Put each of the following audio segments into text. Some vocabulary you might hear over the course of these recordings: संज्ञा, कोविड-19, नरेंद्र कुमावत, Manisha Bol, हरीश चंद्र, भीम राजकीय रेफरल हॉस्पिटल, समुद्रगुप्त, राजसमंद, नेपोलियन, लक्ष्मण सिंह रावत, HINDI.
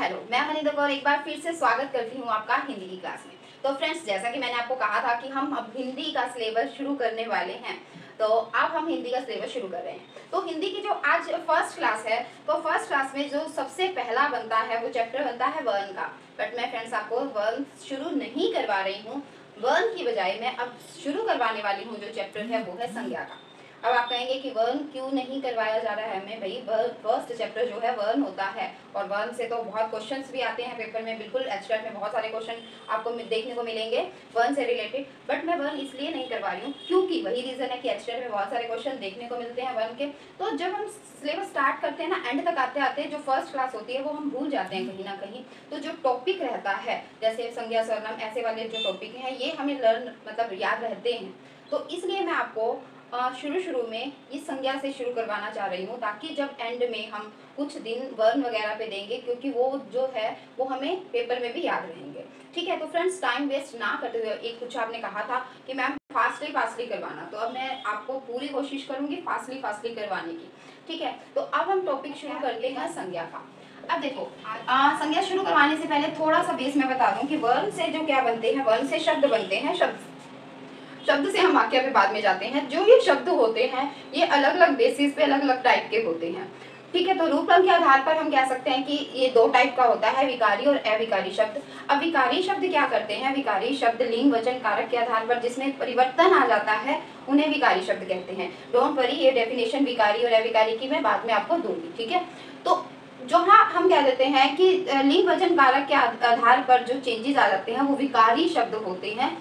Hello, मैं मनीषा बोल एक बार फिर से स्वागत करती हूँ आपका हिंदी की क्लास में। तो फ्रेंड्स, जैसा कि मैंने आपको कहा था कि हम अब हिंदी का सिलेबस शुरू करने वाले हैं, तो अब हम हिंदी का सिलेबस शुरू कर रहे हैं। तो हिंदी की जो आज फर्स्ट क्लास है, तो फर्स्ट क्लास में जो सबसे पहला बनता है वो चैप्टर बनता है वर्ण का। बट मैं फ्रेंड्स आपको वर्ण शुरू नहीं करवा रही हूँ, वर्ण की बजाय मैं अब शुरू करवाने वाली हूँ जो चैप्टर है वो है संज्ञा का। अब आप कहेंगे कि वर्ण क्यों नहीं करवाया जा रहा है हमें? भाई फर्स्ट चैप्टर जो है वर्ण होता है, और वर्ण से तो बहुत क्वेश्चंस भी आते हैं पेपर में, बिल्कुल एचटीएफ में बहुत सारे क्वेश्चन आपको देखने को मिलेंगे वर्ण से रिलेटेड। बट मैं वर्ण इसलिए नहीं करवा रही हूँ क्योंकि वही रीज़न है कि एचटीएफ में बहुत सारे क्वेश्चन देखने को मिलते हैं वर्ण के। तो जब हम सिलेबस स्टार्ट करते हैं ना, एंड तक आते आते जो फर्स्ट क्लास होती है वो हम भूल जाते हैं कहीं ना कहीं। तो जो टॉपिक रहता है जैसे संज्ञा सर्वनाम, ऐसे वाले जो टॉपिक हैं ये हमें लर्न मतलब याद रहते हैं। तो इसलिए मैं आपको शुरू में इस संज्ञा से शुरू करवाना चाह रही हूँ, ताकि जब एंड में हम कुछ दिन वर्ण वगैरह पे देंगे, क्योंकि वो जो है वो हमें पेपर में भी याद रहेंगे। ठीक है, तो फ्रेंड्स टाइम वेस्ट ना करते हुए, एक कुछ आपने कहा था कि मैम फास्टली करवाना, तो अब मैं आपको पूरी कोशिश करूँगी फास्टली करवाने की। ठीक है, तो अब हम टॉपिक शुरू करते हैं संज्ञा का। अब देखो, संज्ञा शुरू करवाने से पहले थोड़ा सा बेस मैं बता दूँ कि वर्ण से जो क्या बनते हैं, वर्ण से शब्द बनते हैं। शब्द से हम वाक्य पे बाद में जाते हैं। जो ये शब्द होते हैं ये अलग अलग बेसिस पे अलग अलग टाइप के होते हैं। ठीक है, तो रूप रंग के आधार पर हम कह सकते हैं कि ये दो टाइप का होता है, विकारी और अविकारी शब्द। अब विकारी शब्द क्या करते हैं? विकारी शब्द लिंग वचन कारक के आधार पर जिसमें परिवर्तन आ जाता है उन्हें विकारी शब्द कहते हैं। डोंट वरी, ये डेफिनेशन विकारी और अविकारी की मैं बाद में आपको दूंगी। ठीक है, तो जो हम कह देते हैं कि लिंग वचन कारक के आधार पर जो चेंजेस आ जाते हैं वो विकारी शब्द होते हैं,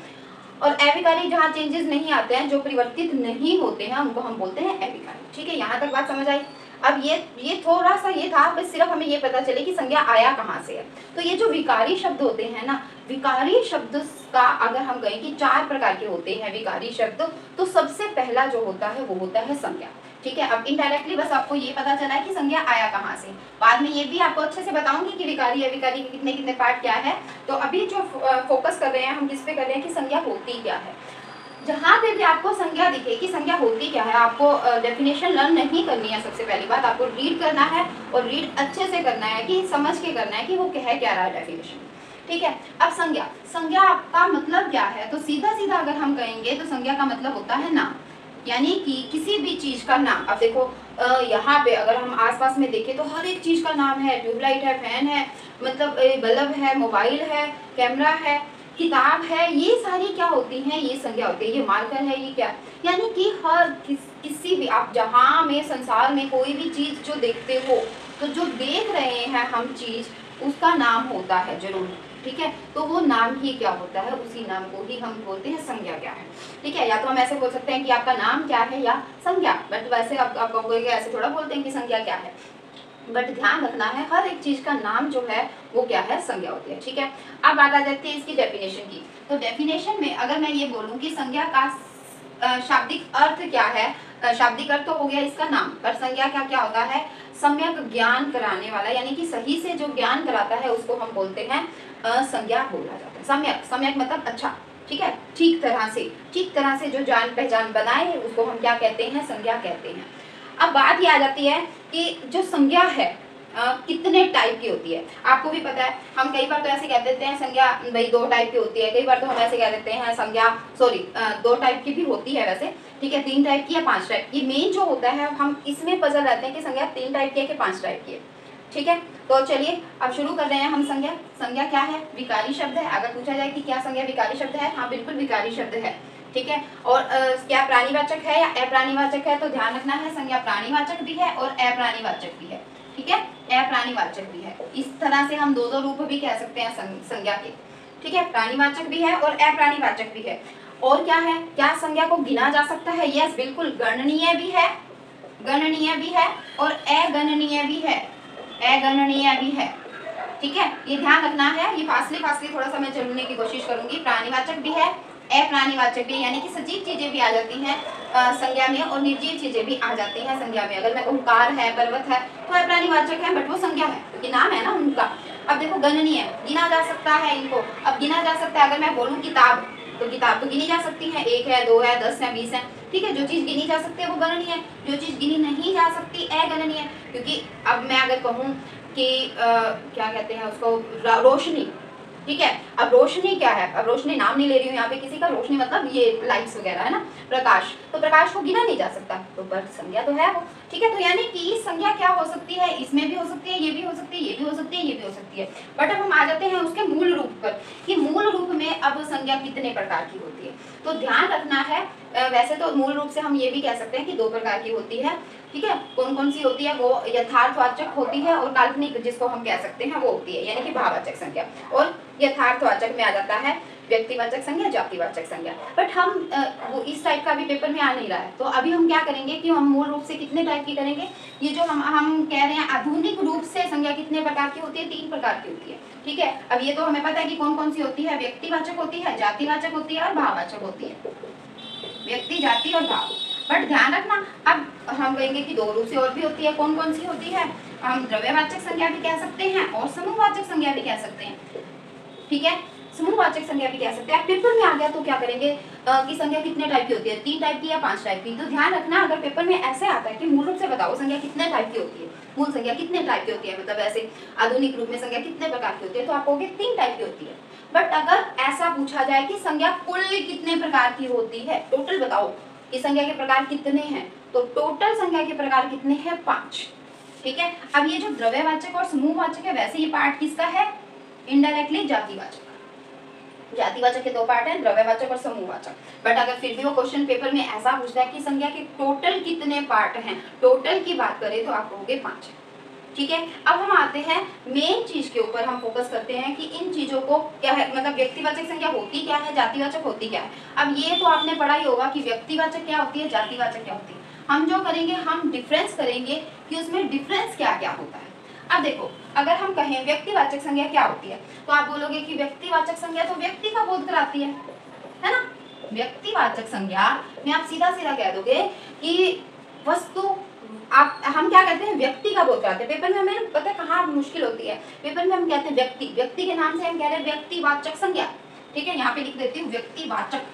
और अविकारी जहाँ चेंजेस नहीं आते हैं, जो परिवर्तित नहीं होते हैं, उनको हम बोलते हैं अविकारी। ठीक है, यहाँ तक बात समझ आई? अब ये थोड़ा सा ये था, बस सिर्फ हमें ये पता चले कि संज्ञा आया कहाँ से है। तो ये जो विकारी शब्द होते हैं ना, विकारी शब्द का अगर हम कहें कि चार प्रकार के होते हैं विकारी शब्द, तो सबसे पहला जो होता है वो होता है संज्ञा। ठीक है, अब इनडायरेक्टली बस आपको ये पता चला है कि संज्ञा आया कहाँ से। बाद में ये भी आपको अच्छे से बताऊंगी कि विकारी अविकारी के कितने कितने पार्ट क्या है। तो अभी जो फोकस कर रहे हैं हम किस पे कर रहे हैं कि संज्ञा होती क्या है। जहाँ पे भी आपको संज्ञा दिखे कि संज्ञा होती क्या है, आपको डेफिनेशन लर्न नहीं करनी है। सबसे पहली बात आपको रीड करना है, और रीड अच्छे से करना है कि समझ के करना है कि वो कह क्या रहा है डेफिनेशन। ठीक है, अब संज्ञा का मतलब क्या है? तो सीधा अगर हम कहेंगे तो संज्ञा का मतलब होता है नाम, यानी कि किसी भी चीज़ का नाम। अब देखो यहाँ पे अगर हम आसपास में देखें तो हर एक चीज़ का नाम है, ट्यूबलाइट है, फैन है, मतलब बल्ब है, मोबाइल है, कैमरा है, किताब है, ये सारी क्या होती हैं? ये संज्ञा होती है। ये मार्कर है, ये क्या, यानी कि हर किसी भी आप जहाँ में संसार में कोई भी चीज़ जो देखते हो, तो जो देख रहे हैं हम चीज़ उसका नाम होता है जरूर। ठीक है, तो वो नाम ही क्या होता है, उसी नाम को ही हम बोलते हैं संज्ञा क्या है। ठीक है, या तो हम ऐसे बोल सकते हैं कि आपका नाम क्या है या संज्ञा, बट वैसे आप कहोगे ऐसे थोड़ा बोलते हैं कि संज्ञा क्या है। बट ध्यान रखना है हर एक चीज़ का नाम जो है वो क्या है, संज्ञा होती है। ठीक है, अब बात आ जाती है इसकी डेफिनेशन की। तो डेफिनेशन में अगर मैं ये बोलूँ कि संज्ञा का शाब्दिक अर्थ क्या है, शाब्दिक अर्थ तो हो गया इसका नाम, पर संज्ञा का क्या होता है? सम्यक ज्ञान कराने वाला, यानी कि सही से जो ज्ञान कराता है उसको हम बोलते हैं संज्ञा बोला जाता है। सम्यक मतलब अच्छा। ठीक है, ठीक तरह से जो जान पहचान बनाए उसको हम क्या कहते हैं? संज्ञा कहते हैं। अब बात ये आ जाती है कि जो संज्ञा है कितने टाइप की होती है। आपको भी पता है, हम कई बार तो ऐसे कह देते हैं संज्ञा भाई दो टाइप की होती है, कई बार तो हम ऐसे कह देते हैं संज्ञा दो टाइप की भी होती है वैसे। ठीक है, तीन टाइप की या पाँच टाइप की। मेन जो होता है हम इसमें पजल रहते हैं कि संज्ञा तीन टाइप की है कि पाँच टाइप की है। ठीक है, तो चलिए अब शुरू कर रहे हैं हम संज्ञा क्या है? विकारी शब्द है। अगर पूछा जाए कि क्या संज्ञा विकारी शब्द है, हाँ बिल्कुल विकारी शब्द है। ठीक है, और क्या प्राणीवाचक है या अप्राणीवाचक है? तो ध्यान रखना है संज्ञा प्राणीवाचक भी है और अप्राणीवाचक भी है। ठीक है, अप्राणीवाचक भी है। इस तरह से हम दो रूप भी कह सकते हैं संज्ञा के। ठीक है, प्राणीवाचक भी है और अप्राणीवाचक भी है। और क्या है, क्या संज्ञा को गिना जा सकता है? यस बिल्कुल, गणनीय भी है और अगणनीय भी है, अगणनीय भी है। ठीक है, ये ध्यान रखना है। ये फासले थोड़ा सा मैं चलने की कोशिश करूंगी। प्राणीवाचक भी है, अप्राणीवाचक भी, यानी कि सजीव चीजें भी आ जाती हैं संज्ञा में और निर्जीव चीजें भी आ जाती हैं संज्ञा में। अगर मैं कहूँ कार है, पर्वत है, तो अप्राणीवाचक है, बट वो संज्ञा है क्योंकि नाम है ना उनका। अब देखो गणनीय, गिना जा सकता है इनको। अब गिना जा सकता है, अगर मैं बोलूँ किताब, तो किताब तो गिनी जा सकती है, 1 है 2 है 10 है 20 है। ठीक है, जो चीज़ गिनी जा सकती है वो गणनीय है, जो चीज़ गिनी नहीं जा सकती अगणनीय है। क्योंकि अब मैं अगर कहूँ की क्या कहते हैं उसको, रोशनी। ठीक है, अब रोशनी क्या है, अब रोशनी नाम नहीं ले रही हूँ यहाँ पे किसी का, रोशनी मतलब ये लाइट्स वगैरह है ना, प्रकाश। तो प्रकाश को गिना नहीं जा सकता, तो बट संज्ञा तो है वो। ठीक है, तो यानी कि संज्ञा क्या हो सकती है, इसमें भी हो सकती है, ये भी हो सकती है, ये भी हो सकती है, ये भी हो सकती है। बट अब हम आ जाते हैं उसके मूल रूप पर कि मूल रूप में अब संज्ञा कितने प्रकार की होती है। तो ध्यान रखना है, वैसे तो मूल रूप से हम ये भी कह सकते हैं कि 2 प्रकार की होती है। ठीक है, कौन कौन सी होती है, वो यथार्थवाचक होती है और काल्पनिक जिसको हम कह सकते हैं वो होती है, यानी कि भाववाचक संज्ञा। और यथार्थवाचक में आ जाता है व्यक्तिवाचक संज्ञा, जातिवाचक संज्ञा। बट हम वो इस टाइप का भी पेपर में आ नहीं रहा है, तो अभी हम क्या करेंगे कि हम मूल रूप से कितने टाइप की करेंगे। ये जो हम कह रहे हैं आधुनिक रूप से संज्ञा कितने प्रकार की होती है, 3 प्रकार की होती है। ठीक है, अब ये तो हमें पता है कि कौन कौन सी होती है, व्यक्तिवाचक होती है, जातिवाचक होती है और भाववाचक होती है, व्यक्ति, जाति और भाव। बट ध्यान रखना, अब हम कहेंगे कि 2 रूप से और भी होती है, कौन कौन सी होती है। हम द्रव्यवाचक संज्ञा भी कह सकते हैं और समूहवाचक संज्ञा भी कह सकते हैं। ठीक है, समूहवाचक संज्ञा भी कह सकते हैं। पेपर में आ गया तो क्या करेंगे कि संज्ञा कितने टाइप की होती है, 3 टाइप की या 5 टाइप की। तो ध्यान रखना, अगर पेपर में ऐसे आता है कि मूल रूप से बताओ संज्ञा कितने टाइप की होती है, मूल संज्ञा कितने टाइप की होती है, मतलब ऐसे आधुनिक रूप में संज्ञा कितने प्रकार की होती है, तो आप कहोगे 3 टाइप की होती है। बट अगर ऐसा पूछा जाए कि संज्ञा कुल कितने प्रकार की होती है, टोटल बताओ कि संज्ञा के प्रकार कितने हैं, तो टोटल संज्ञा के प्रकार कितने हैं, 5। ठीक है, अब ये जो द्रव्यवाचक और समूहवाचक है, वैसे ये पार्ट किसका है, इनडायरेक्टली जातिवाचक। जातिवाचक के 2 पार्ट हैं, द्रव्यवाचक और समूहवाचक। बट अगर फिर भी वो क्वेश्चन पेपर में ऐसा पूछता है कि संज्ञा के टोटल कितने पार्ट हैं, टोटल की बात करें तो आप कहोगे 5। ठीक है, अब हम आते हैं मेन चीज के ऊपर, हम फोकस करते हैं कि इन चीजों को क्या है, मतलब व्यक्तिवाचक संज्ञा होती क्या है, जातिवाचक होती क्या है। अब ये तो आपने पढ़ा ही होगा कि व्यक्तिवाचक क्या होती है, जातिवाचक क्या होती है। हम जो करेंगे, हम डिफरेंस करेंगे कि उसमें डिफरेंस क्या क्या होता है। अब देखो, अगर हम कहें व्यक्तिवाचक संज्ञा क्या होती है, तो आप बोलोगे कि व्यक्तिवाचक संज्ञा तो व्यक्ति का बोध कराती है ना। व्यक्तिवाचक संज्ञा में आप सीधा सीधा कह दोगे कि वस्तु, आप हम क्या कहते हैं, व्यक्ति का बोध कराते हैं। पेपर में हमें पता है कहाँ मुश्किल होती है, पेपर में हम कहते हैं व्यक्ति, व्यक्ति के नाम से हम कह रहे हैं व्यक्तिवाचक संज्ञा। ठीक है, यहाँ पे लिख देती हूँ व्यक्तिवाचक।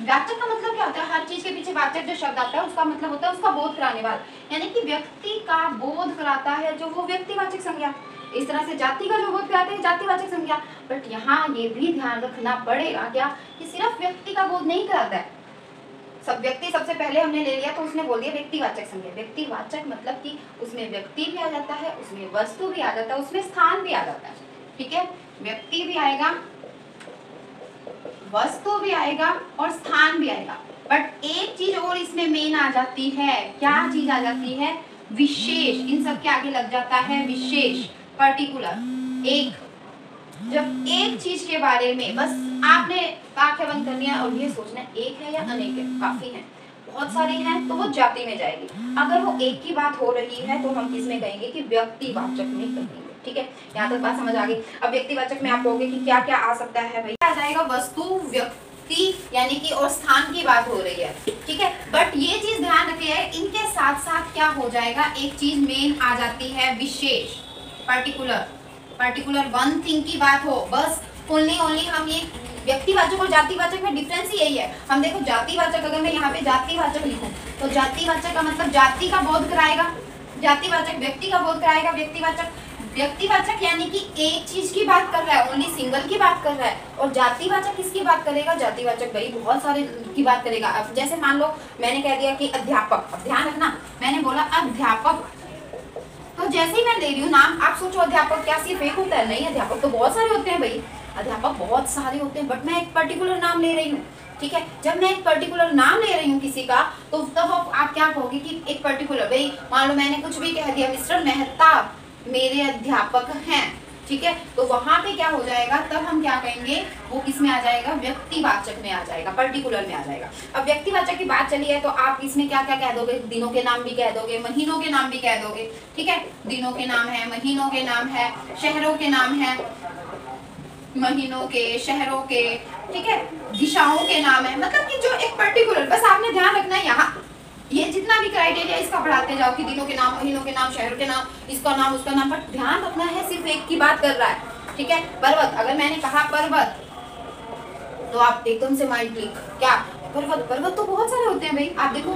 वाचक का मतलब क्या होता है, हर चीज के पीछे वाचक जो शब्द आता है उसका मतलब होता है उसका बोध कराने वाला, यानी कि व्यक्ति का बोध कराता है जो, वो व्यक्तिवाचक संज्ञा। इस तरह से जाति का जो बोध कराते हैं, जातिवाचक संज्ञा। बट यहाँ ये भी ध्यान रखना पड़ेगा क्या कि सिर्फ व्यक्ति का बोध नहीं कराता है। सब व्यक्ति सबसे पहले हमने ले लिया तो उसने बोल दिया व्यक्तिवाचक संज्ञा। व्यक्तिवाचक मतलब कि उसमें व्यक्ति भी आ जाता है, उसमें वस्तु भी आ जाता है, उसमें स्थान भी आ जाता है। ठीक है, व्यक्ति भी आएगा, वस्तु भी आएगा और स्थान भी आएगा। बट एक चीज और इसमें मेन आ जाती है, क्या चीज आ जाती है, विशेष। इन सब के आगे लग जाता है विशेष, पर्टिकुलर, एक। जब एक चीज के बारे में बस आपने आंखें बंद करनी है और ये सोचना एक है या अनेक है, काफी है, बहुत सारे हैं, तो वो जाति में जाएगी। अगर वो एक की बात हो रही है तो हम किसमें कहेंगे कि व्यक्तिवाचक में कहेंगे। ठीक है, यहाँ तक बात समझ आ गई। अब व्यक्तिवाचक में आप कहोगे कि क्या क्या आ सकता है, भैया आ जाएगा वस्तु, व्यक्ति यानी कि और स्थान की बात हो रही है। ठीक है, बट ये चीज ध्यान रखिए, इनके साथ साथ क्या हो जाएगा, एक चीज मेन आ जाती है विशेष, पर्टिकुलर। पर्टिकुलर वन थिंग की बात हो बस, ओनली ओनली। हम ये व्यक्तिवाचक और जातिवाचक में डिफरेंस ही यही है। हम देखो जातिवाचक, अगर मैं यहाँ पे जातिवाचक लिखूँ तो जातिवाचक का मतलब जाति का बोध कराएगा, जातिवाचक व्यक्ति का बोध कराएगा। व्यक्तिवाचक, व्यक्तिवाचक यानी कि एक चीज की बात कर रहा है, ओनली सिंगल की बात कर रहा है। और जातिवाचक किसकी बात करेगा, जातिवाचक भाई बहुत सारे की बात करेगा। अब जैसे मान लो मैंने कह दिया कि अध्यापक, अब ध्यान रखना मैंने बोला अध्यापक, तो जैसे ही मैं दे रही हूँ नाम, आप सोचो अध्यापक क्या सिर्फ एक होता है, नहीं, अध्यापक तो बहुत सारे होते हैं भाई, अध्यापक बहुत सारे होते हैं। बट मैं एक पर्टिकुलर नाम ले रही हूँ। ठीक है, जब मैं एक पर्टिकुलर नाम ले रही हूँ किसी का, तो तब आप क्या कहोगे कि एक पर्टिकुलर, भाई मान लो मैंने कुछ भी कह दिया, मिस्टर मेहता मेरे अध्यापक हैं। ठीक है, तो वहाँ पे क्या हो जाएगा, तब हम क्या कहेंगे, वो किस में आ जाएगा, व्यक्तिवाचक में आ जाएगा, पर्टिकुलर में आ जाएगा। अब व्यक्तिवाचक की बात चली है तो आप इसमें क्या क्या कह दोगे, दिनों के नाम भी कह दोगे, महीनों के नाम भी कह दोगे। ठीक है, दिनों के नाम है, महीनों के नाम है, शहरों के नाम है, महीनों के, शहरों के, ठीक है, दिशाओं के नाम है, मतलब कि जो एक पर्टिकुलर, बस आपने ध्यान रखना है यहाँ ये जितना भी क्राइटेरिया इसका बढ़ाते जाओ कि दिनों के नाम, महीनों के नाम, शहरों के नाम, इसका नाम, उसका नाम, पर ध्यान रखना है सिर्फ एक की बात कर रहा है। ठीक है, पर्वत, अगर मैंने कहा पर्वत तो आप एकदम से माइंड क्लिक, क्या पर्वत तो बहुत सारे होते हैं भाई, आप देखो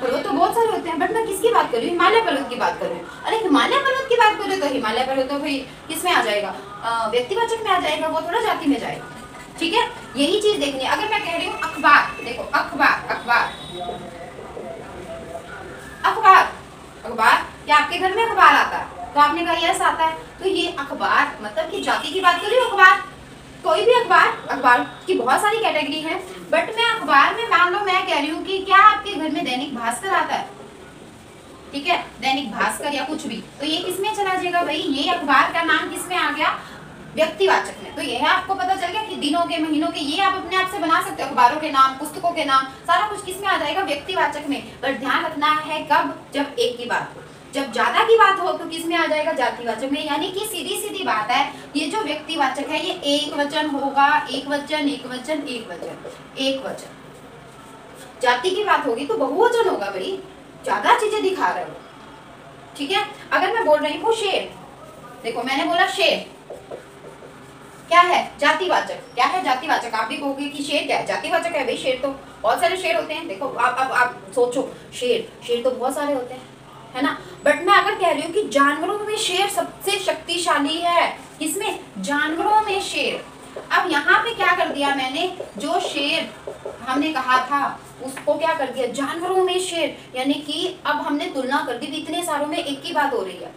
पर्वत तो बहुत सारे होते हैं, बट मैं किसकी बात कर रही हूँ, हिमालय पर्वत की बात कर रही हूँ। अरे हिमालय पर्वत की बात करें तो हिमालय पर्वत तो भाई किसमें आ जाएगा, व्यक्तिवाचक में आ जाएगा, वो थोड़ा जाति में जाएगा। ठीक है, यही चीज देखनी है। अगर मैं कह रही हूँ अखबार, देखो अखबार अखबार अखबार अखबार, या आपके घर में अखबार आता है तो आपने कहा यस आता है, तो ये अखबार मतलब कि जाति की बात कर रही हूँ। अखबार कोई भी अखबार, अखबार की बहुत सारी कैटेगरी है, बट मैं अखबार में मान लो मैं कह रही हूँ कि क्या आपके घर में दैनिक भास्कर आता है, ठीक है, दैनिक भास्कर या कुछ भी, तो ये किसमें चला जाएगा भाई, ये अखबार का नाम किसमें आ गया, व्यक्तिवाचक में। तो यह है, आपको पता चल गया कि दिनों के महीनों के ये आप अपने आप से बना सकते हो, अखबारों के नाम, पुस्तकों के नाम, सारा कुछ किसमें आ जाएगा, व्यक्तिवाचक में। पर ध्यान रखना है कब, जब एक की बात हो, जब ज्यादा की बात हो तो किसमें आ जाएगा, जातिवाचक में। यानी कि सीधी सीधी बात है, ये जो व्यक्तिवाचक है ये एक वचन होगा, एक वचन एक वचन एक वचन एक वचन। जाति की बात होगी तो बहुवचन होगा भाई, ज्यादा चीजें दिखा रहे हो। ठीक है, अगर मैं बोल रही हूँ शेर, देखो मैंने बोला शेर क्या है, जातिवाचक, क्या है जातिवाचक। आप भी कहोगे कि शेर क्या है, जातिवाचक है भाई, शेर तो बहुत सारे शेर होते हैं। देखो आप सोचो, शेर शेर तो बहुत सारे होते हैं, है ना। बट मैं अगर कह रही हूँ कि जानवरों में शेर सबसे शक्तिशाली है, किसमें, जानवरों में शेर। अब यहाँ पे क्या कर दिया मैंने, जो शेर हमने कहा था उसको क्या कर दिया, जानवरों में शेर, यानी कि अब हमने तुलना कर दी, इतने सारों में एक की बात हो रही है।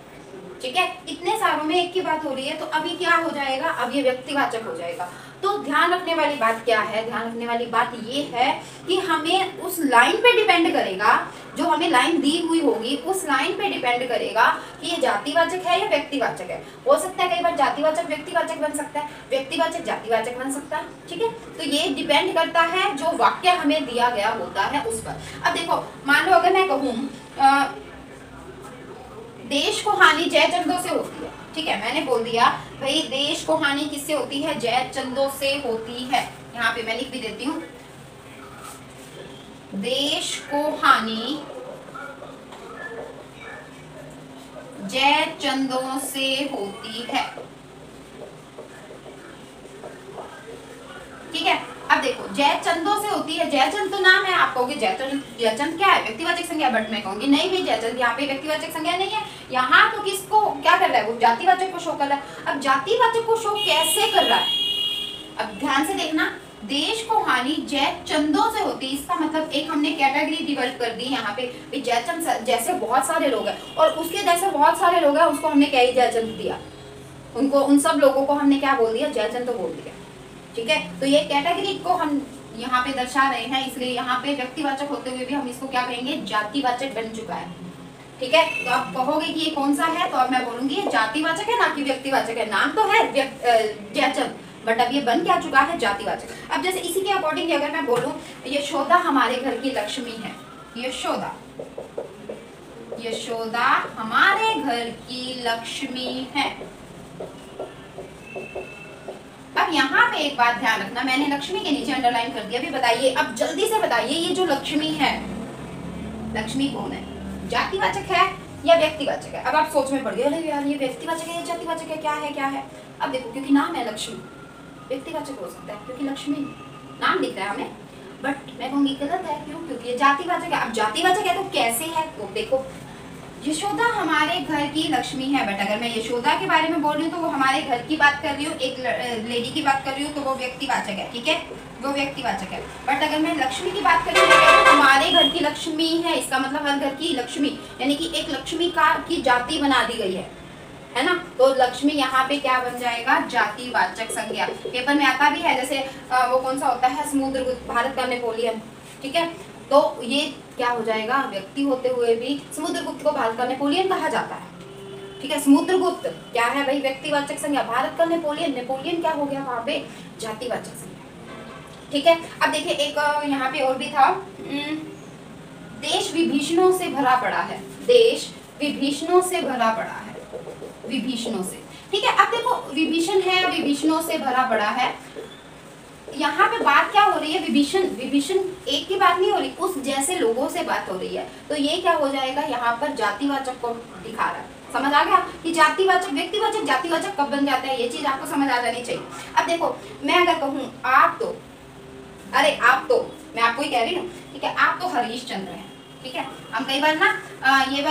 ठीक है, इतने सारों में एक की बात हो रही है, तो अभी क्या हो जाएगा, अब ये व्यक्तिवाचक हो जाएगा। तो ध्यान रखने वाली बात क्या है, ध्यान रखने वाली बात ये है कि हमें उस लाइन पे डिपेंड करेगा, जो हमें लाइन दी हुई होगी उस लाइन पे डिपेंड करेगा कि ये जातिवाचक है या व्यक्तिवाचक है। हो सकता है कई बार जातिवाचक व्यक्तिवाचक बन सकता है, व्यक्तिवाचक जातिवाचक बन सकता है। ठीक है, तो ये डिपेंड करता है जो वाक्य हमें दिया गया होता है उस पर। अब देखो मान लो अगर मैं कहूँ देश को हानि जय चंदों से होती है, ठीक है, मैंने बोल दिया भाई देश को हानि किससे होती है, जय चंदों से होती है। यहाँ पे मैं लिख भी देती हूँ, देश को हानि जय चंदों से होती है। ठीक है, अब देखो जयचंदों से होती है, जयचंद तो नाम है, आप कहोगे जयचंद, जयचंद क्या है, व्यक्तिवाचक संज्ञा। बट मैं कहूंगी नहीं भाई, जयचंद यहाँ पे व्यक्तिवाचक संज्ञा नहीं है, यहाँ तो किसको क्या कर रहा है, वो जातिवाचक को शो कर रहा है। अब जातिवाचक को शो कैसे कर रहा है, अब ध्यान से देखना, देश को हानि जयचंदों से होती, इसका मतलब एक हमने कैटेगरी डिवेल्प कर दी यहाँ पे, जयचंद जैसे बहुत सारे लोग हैं और उसके जैसे बहुत सारे लोग हैं, उसको हमने क्या ही जयचंद दिया, उनको उन सब लोगों को हमने क्या बोल दिया, जयचंद तो बोल दिया। ठीक है, तो ये कैटेगरी को हम यहाँ पे दर्शा रहे हैं, इसलिए यहाँ पे व्यक्तिवाचक होते हुए भी हम इसको क्या कहेंगे, जातिवाचक बन चुका है। ठीक है, तो आप कहोगे कि ये कौन सा है, तो अब मैं बोलूंगी ये जातिवाचक है ना कि व्यक्तिवाचक है, नाम तो है जयचंद बट अब ये बन क्या चुका है, जातिवाचक। अब जैसे इसी के अकॉर्डिंग अगर मैं बोलूँ, यशोदा हमारे घर की लक्ष्मी है, यशोदा, यशोदा हमारे घर की लक्ष्मी है। अब यहाँ पे एक बात ध्यान रखना, मैंने लक्ष्मी के नीचे अंडरलाइन कर दिया, अभी बताइए, अब जल्दी से बताइए ये जो लक्ष्मी है, लक्ष्मी कौन है, जातिवाचक है या व्यक्तिवाचक है। अब आप सोच में पड़ गए, अरे यार ये व्यक्तिवाचक है या जातिवाचक है, क्या है क्या है। अब देखो क्योंकि नाम है लक्ष्मी, व्यक्तिवाचक हो सकता है क्योंकि लक्ष्मी नाम दिख रहा है हमें, बट मैं कहूँगी गलत है, क्यों, क्योंकि ये जातिवाचक है। अब जातिवाचक है तो कैसे है, तो देखो यशोदा हमारे घर की लक्ष्मी है, बट अगर मैं यशोदा के बारे में बोल रही हूँ तो वो हमारे घर की बात कर रही हूँ, एक लेडी की बात कर रही हूँ, तो वो व्यक्तिवाचक है। ठीक है, वो व्यक्तिवाचक है। बट अगर मैं लक्ष्मी की बात कर रही हूँ तो हमारे घर की लक्ष्मी है, इसका मतलब हर घर की लक्ष्मी, यानी कि एक लक्ष्मी का की जाति बना दी गई है ना। तो लक्ष्मी यहाँ पे क्या बन जाएगा, जातिवाचक संज्ञा। पेपर में आता भी है, जैसे वो कौन सा होता है, समुद्र भारत का नेपोलियन। ठीक है, तो ये क्या हो जाएगा, व्यक्ति होते हुए भी, समुद्रगुप्त को भारत का नेपोलियन कहा जाता है। ठीक है, समुद्रगुप्त क्या है भाई, व्यक्तिवाचक संज्ञा, भारत का नेपोलियन, नेपोलियन क्या हो गया वहाँ पे, जातिवाचक संज्ञा। ठीक है, अब देखिए एक यहाँ पे और भी था, देश विभीषणों से भरा पड़ा है, देश विभीषणों से भरा पड़ा है, विभीषणों से। ठीक है, अब देखो विभीषण है, विभीषणों से भरा पड़ा है, यहाँ पे बात क्या हो रही है, विभीषण, विभीषण एक की बात नहीं हो रही, उस जैसे लोगों से बात हो रही है, तो ये क्या हो जाएगा, यहाँ पर जातिवाचक को दिखा रहा है। समझ आ गया कि जातिवाचक, व्यक्तिवाचक, जातिवाचक कब बन जाता है, ये चीज आपको समझ आ जानी चाहिए। अब देखो मैं अगर कहूँ आप तो, अरे आप तो, मैं आपको ही कह रही हूँ, ठीक है। आप तो हरीश चंद्र हैं, ठीक है। हम कई बार ना कई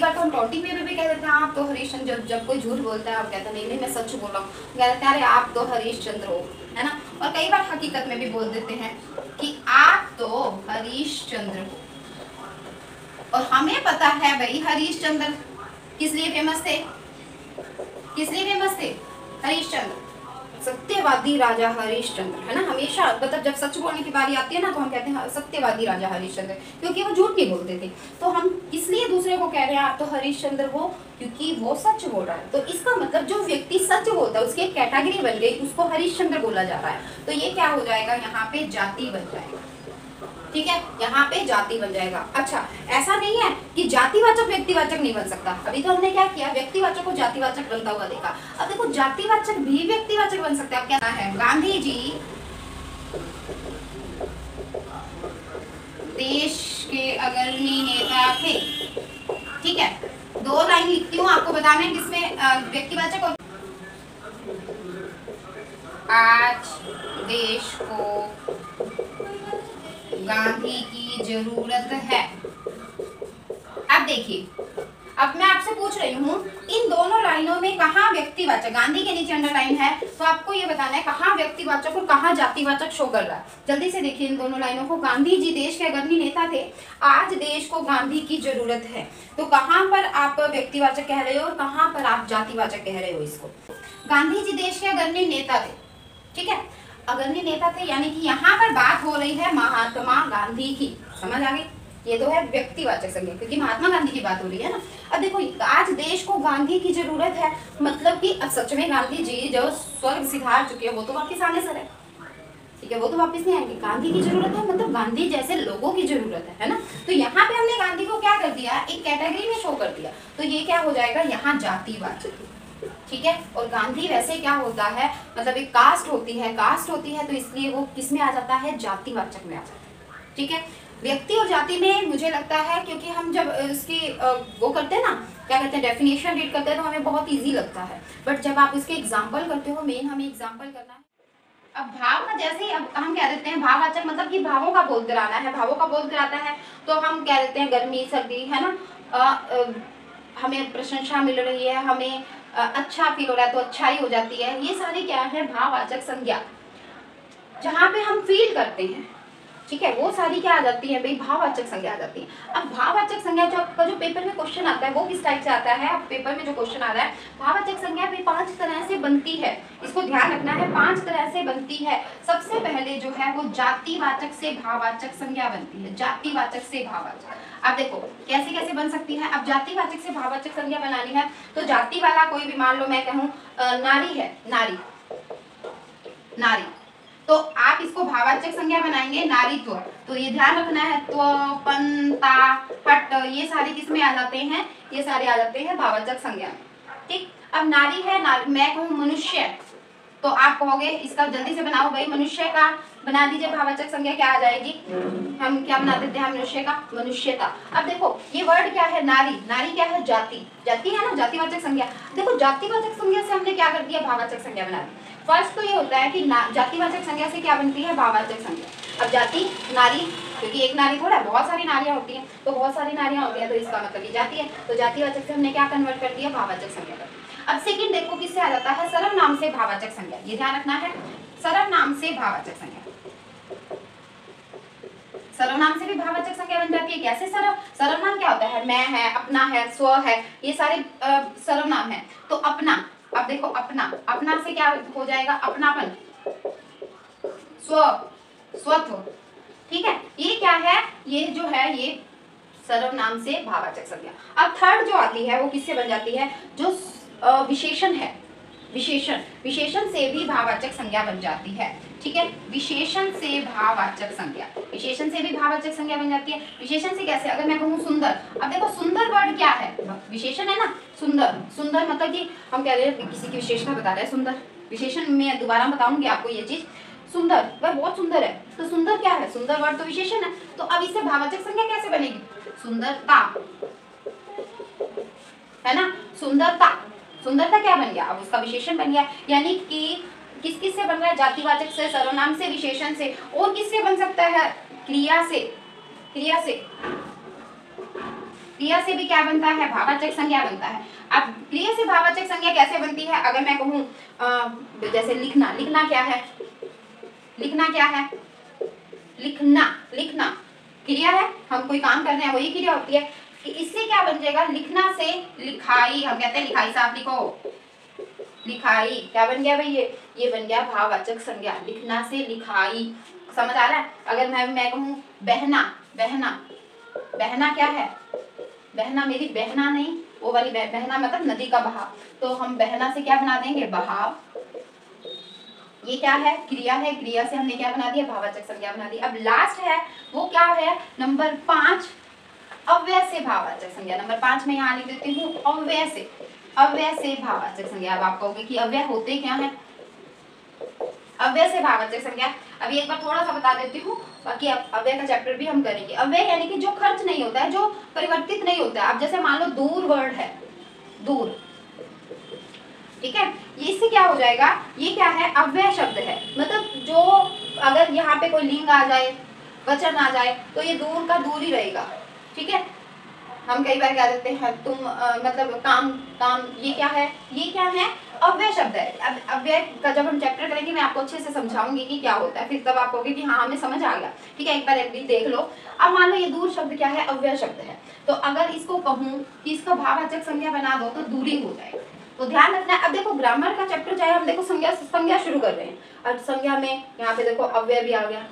बार तो हम टॉन्टिंग में भी कह देते हैं आप तो हरीश चंद्र, जब कोई झूठ बोलता है आप कहते हैं नहीं नहीं मैं सच बोल रहा हूँ, कह देते हैं अरे आप तो हरीश चंद्र हो, है ना। और कई बार हकीकत में भी बोल देते हैं कि आप तो हरीश चंद्र हो, और हमें पता है भाई हरीश चंद्र किस लिए फेमस थे, किस लिए फेमस थे हरीश चंद्र, सत्यवादी राजा हरीश चंद्र, है ना। हमेशा मतलब जब सच बोलने की बारी आती है ना तो हम कहते हैं सत्यवादी राजा हरीश चंद्र, क्योंकि वो झूठ नहीं बोलते थे। तो हम इसलिए दूसरे को कह रहे हैं आप तो हरीश चंद्र हो क्योंकि वो सच बोल रहा है। तो इसका मतलब जो व्यक्ति सच बोलता है उसकी एक कैटेगरी बन गई, उसको हरीश चंद्र बोला जा रहा है। तो ये क्या हो जाएगा, यहाँ पे जाति बन जाएगा, ठीक है, यहाँ पे जाति बन जाएगा। अच्छा, ऐसा नहीं है कि जातिवाचक व्यक्तिवाचक नहीं बन सकता। अभी तो हमने क्या किया, व्यक्तिवाचक को जातिवाचक बनता हुआ देखा, अब देखो जातिवाचक भी व्यक्तिवाचक बन सकता है। क्या है, गांधी जी देश के अग्रणी नेता थे, ठीक है। दो लाइन लिखती हूँ, आपको बताना है किसमें व्यक्तिवाचक और आज देश को गांधी की जरूरत है। अब देखिए, अब मैं आपसे पूछ रही हूँ इन दोनों लाइनों में कहाँ व्यक्तिवाचक, गांधी के नीचे अंडरलाइन है तो आपको ये बताना है कहाँ व्यक्तिवाचक और कहाँ जातिवाचक शो कर रहा है। जल्दी से देखिए इन दोनों लाइनों को, गांधी जी देश के अग्रणी नेता थे, आज देश को गांधी की जरूरत है, तो कहाँ पर आप व्यक्तिवाचक कह रहे हो और कहाँ पर आप जातिवाचक कह रहे हो इसको। गांधी जी देश के अग्रणी नेता थे, ठीक है, अग्रणी नेता थे, यानी कि यहाँ पर बात हो रही है महात्मा गांधी की, समझ आ गई। ये तो है व्यक्तिवाचक संज्ञा क्योंकि महात्मा गांधी की बात हो रही है ना। अब देखो आज देश को गांधी की जरूरत है, मतलब कि अब सच में गांधी जी जो स्वर्ग सिधार चुके हैं वो तो वापस आने सर है, ठीक है, वो तो वापस नहीं आएंगे। गांधी की जरूरत है मतलब गांधी जैसे लोगों की जरूरत है ना। तो यहाँ पे हमने गांधी को क्या कर दिया, एक कैटेगरी में शो कर दिया, तो ये क्या हो जाएगा यहाँ जातिवाचक, ठीक है। और गांधी वैसे क्या होता है, मतलब एक कास्ट होती है, कास्ट होती है तो इसलिए वो किस में आ जाता है, जातिवाचक में आ जाता है, ठीक है। व्यक्ति और जाति में मुझे लगता है क्योंकि हम जब इसकी वो करते हैं ना, क्या कहते हैं, डेफिनेशन रीड करते हैं तो हमें बहुत इजी लगता है, बट जब आप उसके एग्जाम्पल करते हो, मेन हमें एग्जाम्पल करना है। अब भाव ना, जैसे ही अब हम कह देते हैं भाववाचक मतलब कि भावों का बोध कराना है, भावों का बोध कराता है तो हम कह देते हैं गर्मी सर्दी, है ना, हमें प्रशंसा मिल रही है, हमें अच्छा फील हो रहा है तो अच्छाई हो जाती है, ये सारे क्या है भाववाचक संज्ञा। जहाँ पे हम फील करते हैं, ठीक है, वो सारी क्या आ जाती है भाई, भाववाचक संज्ञा आ जाती है। अब भाववाचक संज्ञा जो आपका जो पेपर में क्वेश्चन आता है वो किस टाइप से आता है, आप पेपर में जो क्वेश्चन आ रहा है, भाववाचक संज्ञा भी 5 तरह से बनती है, इसको ध्यान रखना है, 5 तरह से बनती है। सबसे पहले जो है वो जातिवाचक से भाववाचक संज्ञा बनती है, जातिवाचक से भाववाचक। अब देखो कैसे कैसे बन सकती है। अब जातिवाचक से भाववाचक संज्ञा बनानी है तो जाति वाला कोई भी, मान लो मैं कहूँ नारी है, नारी, नारी तो आप इसको भाववाचक संज्ञा बनाएंगे नारीत्व, तो ये ध्यान रखना है, तो पंता हट ये सारे किसमें आ जाते हैं, ये सारे आ जाते हैं भाववाचक संज्ञा, ठीक। अब नारी है, नारी, मैं कहूँ मनुष्य तो आप कहोगे इसका जल्दी से बनाओ भाई, मनुष्य का बना दीजिए भाववाचक संज्ञा, क्या आ जाएगी, हम क्या बना देते हैं मनुष्य का, मनुष्यता। अब देखो ये वर्ड क्या है नारी, नारी क्या है जाति, जाति है ना, जातिवाचक संज्ञा। देखो जातिवाचक संज्ञा से हमने क्या कर दिया, भाववाचक संज्ञा बना दी। फर्स्ट तो ये होता है कि जातिवाचक संज्ञा से क्या बनती है, भाववाचक संज्ञा। अब जाति नारी, क्योंकि एक नारी थोड़ा बहुत सारी नारियां होती हैं, तो बहुत सारी नारियां होती हैं तो इसका मतलब ये जाति है, तो जातिवाचक से हमने क्या कन्वर्ट कर दिया, भाववाचक संज्ञा कर। अब सेकंड देखो किससे आ जाता है, सर्वनाम से भाववाचक संज्ञा, ये ध्यान रखना है, सर्वनाम से भाववाचक संज्ञा, सर्वनाम से भी भाववाचक संज्ञा बन जाती है। कैसे, सर्वनाम क्या होता है, मैं है, अपना है, स्व है, ये सारे सर्वनाम है, तो अपना, अब देखो अपना, अपना से क्या हो जाएगा, अपनापन, स्व, स्वत्व, ठीक है, ये क्या है, ये जो है ये सर्वनाम से भाववाचक संज्ञा। अब थर्ड जो आती है वो किससे बन जाती है, जो विशेषण है, विशेषण, विशेषण से भी भाववाचक संज्ञा बन जाती है, ठीक है, विशेषण से भाववाचक संज्ञा, विशेषण से भी भाववाचक संज्ञा बन जाती है। विशेषण से कैसे, अगर मैं कहूँ सुंदर, अब देखो सुंदर वर्ड क्या है, विशेषण है ना, सुंदर, सुंदर मतलब कि हम कह रहे हैं किसी की विशेषता बता रहे हैं, सुंदर विशेषण, मैं दोबारा बताऊंगी आपको ये चीज, सुंदर वह बहुत सुंदर है, तो सुंदर क्या है, सुंदर वर्ड तो विशेषण है, तो अब इससे भाववाचक संज्ञा कैसे बनेगी, सुंदरता, है ना, सुंदरता, सुंदरता क्या बन गया, अब उसका विशेषण बन गया, यानी कि किस किस से बन रहा है, जातिवाचक से, सर्वनाम से, विशेषण से, और किससे बन सकता है, क्रिया से भी क्या बनता है, भावाचक संज्ञा बनता है। अब क्रिया से भावाचक संज्ञा कैसे बनती है? अगर मैं कहूँ जैसे लिखना, लिखना क्या है? लिखना क्या है? लिखना, लिखना क्रिया है, हम कोई काम कर रहे हैं वही क्रिया होती है। कि इससे क्या बन जाएगा? लिखना से लिखाई, हम कहते हैं लिखाई साहब लिखो, लिखाई क्या बन गया भाई? ये बन गया भाववाचक संज्ञा, लिखना से लिखाई। समझ आ रहा है? अगर मैं कहूँ बहना, बहना, बहना क्या है? बहना मेरी बहना नहीं, वो वाली बहना मतलब नदी का बहाव, तो हम बहना से क्या बना देंगे? बहाव। ये क्या है? क्रिया है, क्रिया से हमने क्या बना दिया? भाववाचक संज्ञा बना दी। अब लास्ट है वो क्या है? नंबर 5 अव्यय से भाववाचक संज्ञा। नंबर 5 में यहाँ लिख देती हूँ अव्यय से, अव्यय से भाववाचक संज्ञा। अब आप कहोगे कि अव्यय होते क्या है? अव्यय से भाववाचक संज्ञा अभी एक बार थोड़ा सा बता देती हूँ, बाकी अव्यय का चैप्टर भी हम करेंगे। अव्यय यानी कि जो खर्च नहीं होता है, जो परिवर्तित नहीं होता है। अब जैसे मान लो दूर वर्ड है, दूर, ठीक है, ये इससे क्या हो जाएगा? ये क्या है? अव्यय शब्द है। मतलब जो अगर यहाँ पे कोई लिंग आ जाए, वचन आ जाए, तो ये दूर का दूर ही रहेगा, ठीक है। हम कई बार क्या देते हैं तुम, मतलब काम, काम, ये क्या है? ये क्या है? अव्यय शब्द है। अब अव्यय का जब हम चैप्टर करेंगे मैं आपको अच्छे से समझाऊंगी कि क्या होता है, फिर तब आप कहोगे कि हाँ हमें समझ आ गया, ठीक है। एक बार एक देख लो। अब मान लो ये दूर शब्द क्या है? अव्यय शब्द है। तो अगर इसको कहूँ कि इसका भाववाचक संज्ञा बना दो तो दूरी हो जाएगा, तो ध्यान रखना है। अब देखो ग्रामर का चैप्टर चाहे हम देखो संज्ञा शुरू कर रहे हैं, और संज्ञा में यहाँ पे देखो अव्यय भी आ गया,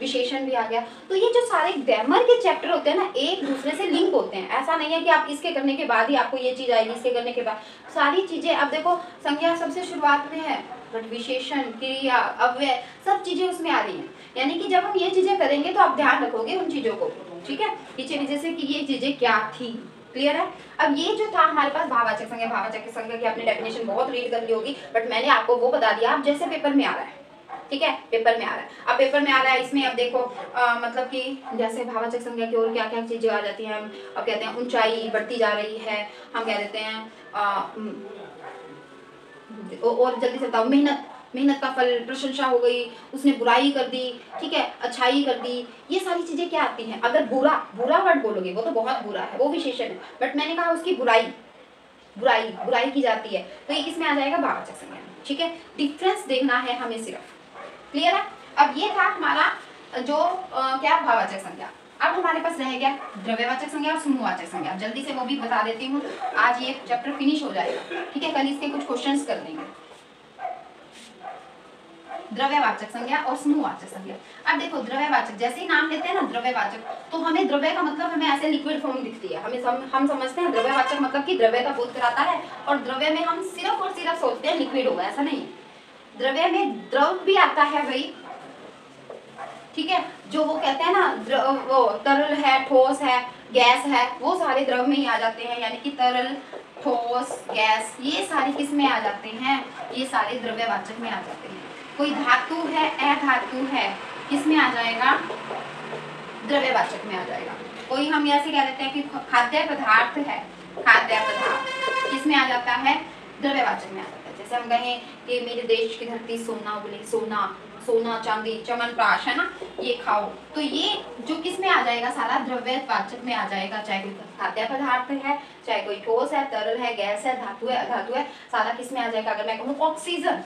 विशेषण भी आ गया। तो ये जो सारे ग्रामर के चैप्टर होते हैं ना, एक दूसरे से लिंक होते हैं। ऐसा नहीं है कि आप इसके करने के बाद ही आपको ये चीज़ आएगी, इसके करने के बाद सारी चीज़ें। अब देखो संज्ञा सबसे शुरुआत में है, बट विशेषण, क्रिया, अव्यय सब चीज़ें उसमें आ रही हैं। यानी कि जब हम ये चीज़ें करेंगे तो आप ध्यान रखोगे उन चीज़ों को, ठीक है। जैसे कि ये चीज़ें क्या थी, क्लियर है। अब ये जो था हमारे पास भाववाचक संज्ञा। भाववाचक संज्ञा की आपने डेफिनेशन बहुत रीड कर ली होगी, बट मैंने आपको वो बता दिया आप जैसे पेपर में आ रहा है, ठीक है, पेपर में आ रहा है। अब पेपर में आ रहा है इसमें अब देखो मतलब कि जैसे भाववाचक संज्ञा की ओर क्या क्या चीज़ें आ जाती हैं। हम अब कहते हैं ऊंचाई बढ़ती जा रही है, हम कह देते हैं और जल्दी से बताओ, मेहनत, मेहनत का फल प्रशंसा हो गई, उसने बुराई कर दी, ठीक है, अच्छाई कर दी। ये सारी चीज़ें क्या आती हैं? अगर बुरा, बुरा वर्ड बोलोगे वो तो बहुत बुरा है, वो विशेषण है, बट मैंने कहा उसकी बुराई, बुराई, बुराई की जाती है, तो ये इसमें आ जाएगा भाववाचक संज्ञा, ठीक है। डिफरेंस देखना है हमें सिर्फ, क्लियर है। अब ये था हमारा जो क्या भाववाचक संज्ञा। अब हमारे पास रह गया द्रव्यवाचक संज्ञा और समूहवाचक संज्ञा। जल्दी से वो भी बता देती हूँ, आज ये चैप्टर फिनिश हो जाएगा, ठीक है, कल इसके कुछ क्वेश्चंस कर लेंगे। द्रव्यवाचक संज्ञा और समूहवाचक संज्ञा। अब देखो द्रव्यवाचक, जैसे ही नाम लेते हैं ना द्रव्यवाचक, तो हमें द्रव्य का मतलब हमें ऐसे लिक्विड फॉर्म दिखती है। हमें हम समझते हैं द्रव्यवाचक मतलब कि द्रव्य का बोध कराता है, और द्रव्य में हम सिर्फ और सिर्फ सोचते हैं लिक्विड होगा, ऐसा नहीं। द्रव्य में द्रव भी आता है भाई, ठीक है, जो वो कहते हैं ना द्रव, वो तरल है, ठोस है, गैस है, वो सारे द्रव में ही आ जाते हैं। यानी कि तरल, ठोस, गैस ये सारे किस में आ जाते हैं? ये सारे द्रव्यवाचक में आ जाते हैं। कोई धातु है, अधातु है, किसमें आ जाएगा? द्रव्यवाचक में आ जाएगा। कोई हम ऐसे कह देते हैं कि खाद्य पदार्थ है, खाद्य पदार्थ किसमें आ जाता है? द्रव्यवाचक में आ जाता है। जैसे हम कहें कि मेरे देश की धरती सोना बोले, सोना, सोना चांदी, चमनप्राश, है ना, ये खाओ, तो ये जो किसमें आ जाएगा? सारा द्रव्यवाचक में आ जाएगा। चाहे कोई खाद्य पदार्थ है, चाहे कोई ठोस है, तरल है, गैस है, धातु है, अधातु है, सारा किसमें आ जाएगा? अगर मैं कहूँ ऑक्सीजन,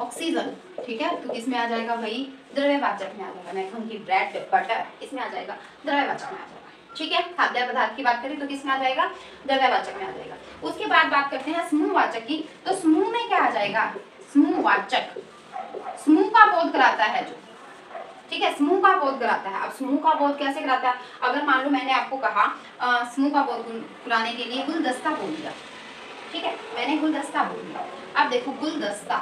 ऑक्सीजन, ठीक है, तो किसमें आ जाएगा भाई? द्रव्यवाचक में आ जाएगा। मैं कहूँगी ब्रेड बटर, इसमें आ जाएगा, द्रव्यवाचक में आ जाएगा, ठीक है। खाद्य पदार्थ की बात करें तो किसमें आ जाएगा? द्रव्यवाचक में आ जाएगा। उसके बाद बात करते हैं समूहवाचक की। तो समूह में क्या आ जाएगा? समूहवाचक, समूह का बोध कराता है जो, ठीक है, समूह का बोध कराता है। अब समूह का बोध कैसे कराता है? अगर मान लो मैंने आपको कहा समूह का बोध कराने के लिए गुलदस्ता बोल दिया, ठीक है, मैंने गुलदस्ता बोल दिया। अब देखो गुलदस्ता,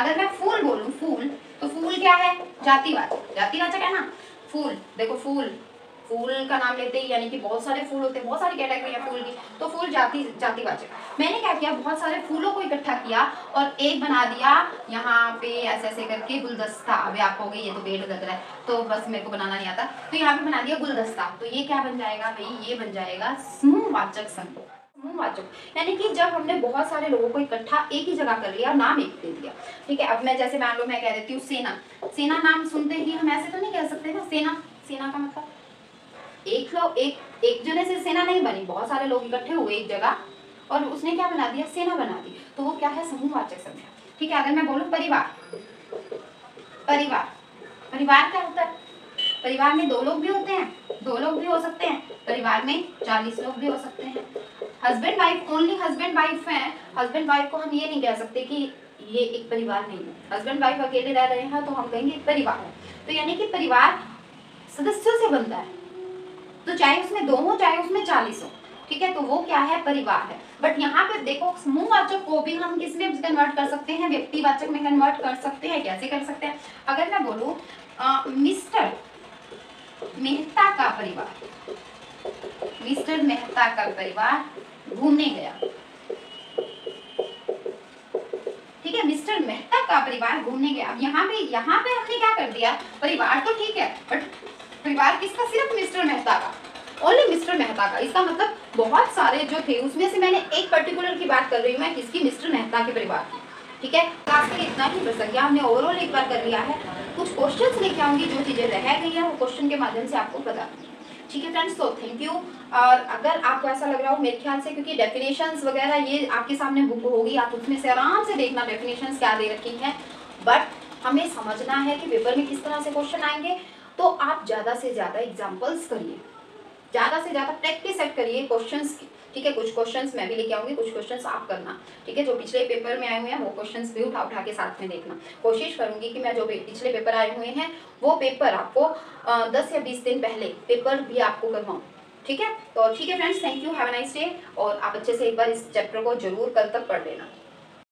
अगर मैं फूल बोलूं, फूल, तो फूल क्या है? जातिवाचक, जातिवाचक है ना। फूल देखो, फूल, फूल का नाम लेते ही यानी कि बहुत सारे फूल होते हैं, बहुत सारी कैटेगरी है फूल की, तो फूल जातिवाचक। मैंने क्या किया? बहुत सारे फूलों को इकट्ठा किया और एक बना दिया यहाँ पे ऐसे ऐसे करके गुलदस्ता। अभी आप कहोगे ये तो पेड़ लग रहा है, तो बस मेरे को बनाना नहीं आता, तो यहाँ पे बना दिया गुलदस्ता। तो ये क्या बन जाएगा भाई? ये बन जाएगा समूहवाचक संज्ञा। यानी कि जब हमने बहुत सारे लोगों को इकट्ठा एक ही जगह कर लिया, नाम एक दे दिया, ठीक है। अब मैं जैसे मान लो मैं कह देती हूँ सेना, सेना नाम सुनते ही हम ऐसे तो नहीं कह सकते ना, सेना, सेना का मतलब एक लोग, एक जने से सेना नहीं बनी, बहुत सारे लोग इकट्ठे हुए एक जगह और उसने क्या बना दिया, सेना बना दी, तो वो क्या है, समूहवाचक संज्ञा, ठीक है। अगर मैं बोलूँ परिवार, परिवार, परिवार क्या होता है, परिवार में दो लोग भी होते हैं, दो लोग भी हो सकते हैं, परिवार में 40 लोग भी हो सकते हैं। Husband wife, only husband wife हैं, हस्बैंड वाइफ को हम ये नहीं कह सकते कि ये एक परिवार नहीं है, हस्बैंड वाइफ अकेले रह रहे हैं तो हम कहेंगे एक परिवार है। तो यानी कि परिवार सदस्यों से बनता है, तो चाहे उसमें 2 हो चाहे उसमें 40 हो, ठीक है, तो वो क्या है, परिवार है। बट यहाँ पे देखो समूहवाचक को भी हम किस में कन्वर्ट कर सकते हैं, व्यक्तिवाचक में कन्वर्ट कर सकते हैं, कैसे कर सकते हैं। अगर मैं बोलूँ मिस्टर मेहता का परिवार, मिस्टर मेहता का परिवार घूमने गया, ठीक है, मिस्टर मेहता का परिवार घूमने गया। अब यहाँ पे हमने क्या कर दिया, परिवार तो ठीक है बट परिवार किसका, सिर्फ मिस्टर मेहता का, ओनली मिस्टर मेहता का। इसका मतलब बहुत सारे जो थे उसमें से मैंने एक पर्टिकुलर की बात कर रही हूँ मैं, किसकी, मिस्टर मेहता के परिवार की, ठीक है। क्लास में इतना ही बस गया, हमने ओवरऑल एक बार कर लिया है, कुछ क्वेश्चंस लेके आऊंगी, जो चीज़ें रह गई हैं वो क्वेश्चन के माध्यम से आपको बता दूँगी, ठीक है फ्रेंड्स। तो थैंक यू। और अगर आपको ऐसा लग रहा हो, मेरे ख्याल से क्योंकि डेफिनेशंस वगैरह ये आपके सामने बुक होगी, आप उसमें से आराम से देखना डेफिनेशंस क्या दे रखी हैं, बट हमें समझना है कि पेपर में किस तरह से क्वेश्चन आएंगे, तो आप ज़्यादा से ज़्यादा एग्जाम्पल्स करिए, ज़्यादा से ज़्यादा प्रैक्टिस सेट करिए क्वेश्चंस की, ठीक है। कुछ क्वेश्चंस मैं भी लेके आऊंगी, कुछ क्वेश्चंस आप करना, ठीक है। जो पिछले पेपर में आए हुए हैं वो क्वेश्चंस भी उठा के साथ में देखना, कोशिश करूंगी कि मैं जो पिछले पेपर आए हुए हैं वो पेपर आपको 10 या 20 दिन पहले पेपर भी आपको करवाऊँ, ठीक है। तो ठीक है friends, thank you, have a nice day. और आप अच्छे से एक बार इस चैप्टर को जरूर कल तक पढ़ लेना।